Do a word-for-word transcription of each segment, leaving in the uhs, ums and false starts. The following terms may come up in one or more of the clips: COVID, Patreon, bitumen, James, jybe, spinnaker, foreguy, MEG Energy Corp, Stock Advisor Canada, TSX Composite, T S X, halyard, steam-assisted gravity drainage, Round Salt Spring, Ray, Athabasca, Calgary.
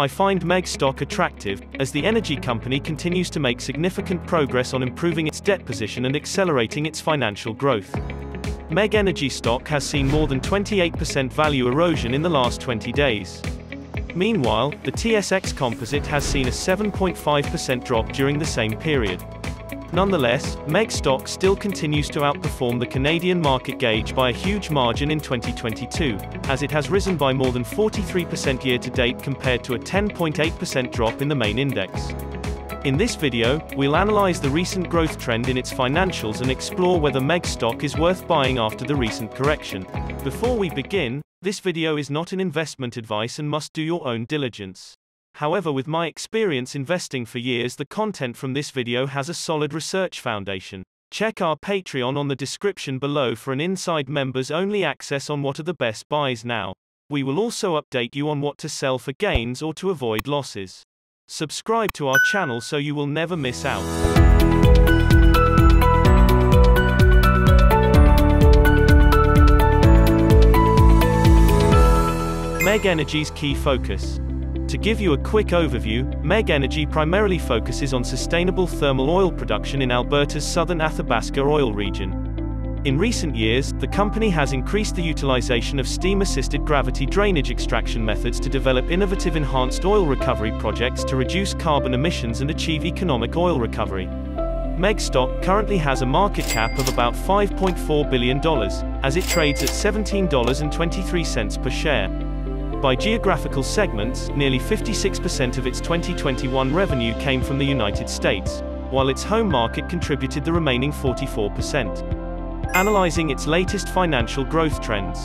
I find MEG stock attractive, as the energy company continues to make significant progress on improving its debt position and accelerating its financial growth. MEG Energy stock has seen more than twenty-eight percent value erosion in the last twenty days. Meanwhile, the T S X Composite has seen a seven point five percent drop during the same period. Nonetheless, MEG stock still continues to outperform the Canadian market gauge by a huge margin in twenty twenty-two, as it has risen by more than forty-three percent year-to-date compared to a ten point eight percent drop in the main index. In this video, we'll analyze the recent growth trend in its financials and explore whether MEG stock is worth buying after the recent correction. Before we begin, this video is not an investment advice and must do your own diligence. However, with my experience investing for years, the content from this video has a solid research foundation. Check our Patreon on the description below for an inside members only access on what are the best buys now. We will also update you on what to sell for gains or to avoid losses. Subscribe to our channel so you will never miss out. MEG Energy's key focus. To give you a quick overview, MEG Energy primarily focuses on sustainable thermal oil production in Alberta's southern Athabasca oil region. In recent years, the company has increased the utilization of steam-assisted gravity drainage extraction methods to develop innovative enhanced oil recovery projects to reduce carbon emissions and achieve economic oil recovery. MEG stock currently has a market cap of about five point four billion dollars, as it trades at seventeen dollars and twenty-three cents per share. By geographical segments, nearly fifty-six percent of its twenty twenty-one revenue came from the United States, while its home market contributed the remaining forty-four percent. Analyzing its latest financial growth trends.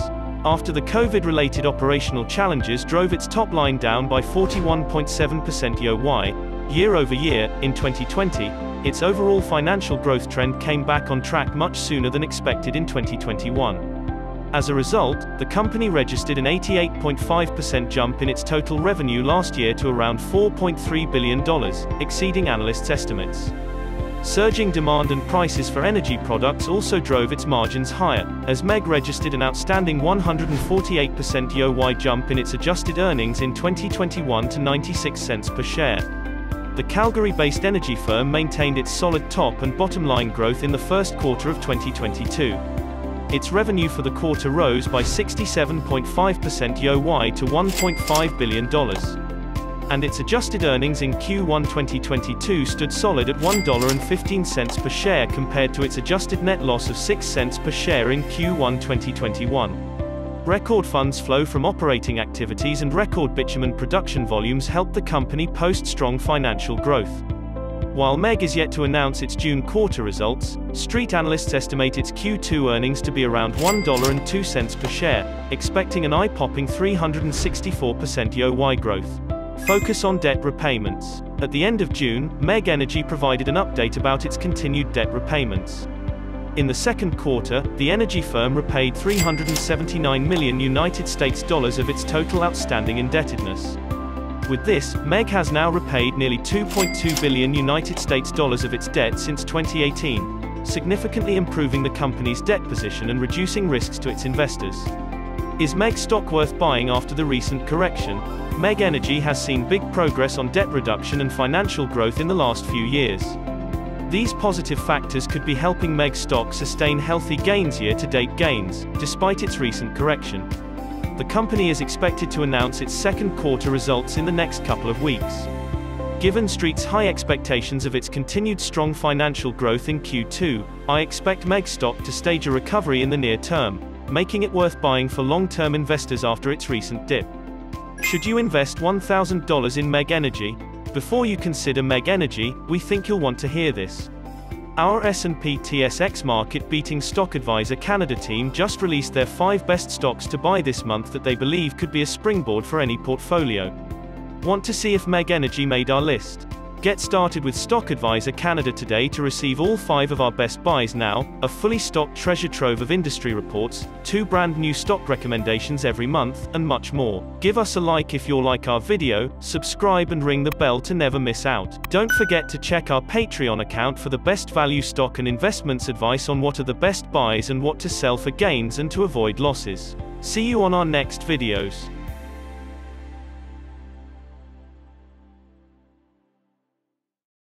After the COVID-related operational challenges drove its top line down by forty-one point seven percent Y O Y, year-over-year, in twenty twenty, its overall financial growth trend came back on track much sooner than expected in twenty twenty-one. As a result, the company registered an eighty-eight point five percent jump in its total revenue last year to around four point three billion dollars, exceeding analysts' estimates. Surging demand and prices for energy products also drove its margins higher, as MEG registered an outstanding one hundred forty-eight percent Y O Y jump in its adjusted earnings in twenty twenty-one to ninety-six cents per share. The Calgary-based energy firm maintained its solid top and bottom line growth in the first quarter of twenty twenty-two. Its revenue for the quarter rose by sixty-seven point five percent Y O Y to one point five billion dollars. And its adjusted earnings in Q one twenty twenty-two stood solid at one dollar and fifteen cents per share compared to its adjusted net loss of six cents per share in Q one twenty twenty-one. Record funds flow from operating activities and record bitumen production volumes helped the company post strong financial growth. While MEG is yet to announce its June quarter results, street analysts estimate its Q two earnings to be around one dollar and two cents per share, expecting an eye-popping three hundred sixty-four percent Y O Y growth. Focus on debt repayments. At the end of June, MEG Energy provided an update about its continued debt repayments. In the second quarter, the energy firm repaid three hundred seventy-nine million United States dollars of its total outstanding indebtedness. With this, MEG has now repaid nearly two point two billion United States dollars of its debt since twenty eighteen, significantly improving the company's debt position and reducing risks to its investors. Is MEG stock worth buying after the recent correction? MEG Energy has seen big progress on debt reduction and financial growth in the last few years. These positive factors could be helping MEG stock sustain healthy gains year-to-date gains, despite its recent correction. The company is expected to announce its second quarter results in the next couple of weeks. Given Street's high expectations of its continued strong financial growth in Q two, I expect MEG stock to stage a recovery in the near term, making it worth buying for long-term investors after its recent dip. Should you invest one thousand dollars in MEG Energy? Before you consider MEG Energy, we think you'll want to hear this. Our S and P T S X market-beating Stock Advisor Canada team just released their five best stocks to buy this month that they believe could be a springboard for any portfolio. Want to see if MEG Energy made our list? Get started with Stock Advisor Canada today to receive all five of our best buys now, a fully stocked treasure trove of industry reports, two brand new stock recommendations every month, and much more. Give us a like if you like our video, subscribe and ring the bell to never miss out. Don't forget to check our Patreon account for the best value stock and investments advice on what are the best buys and what to sell for gains and to avoid losses. See you on our next videos.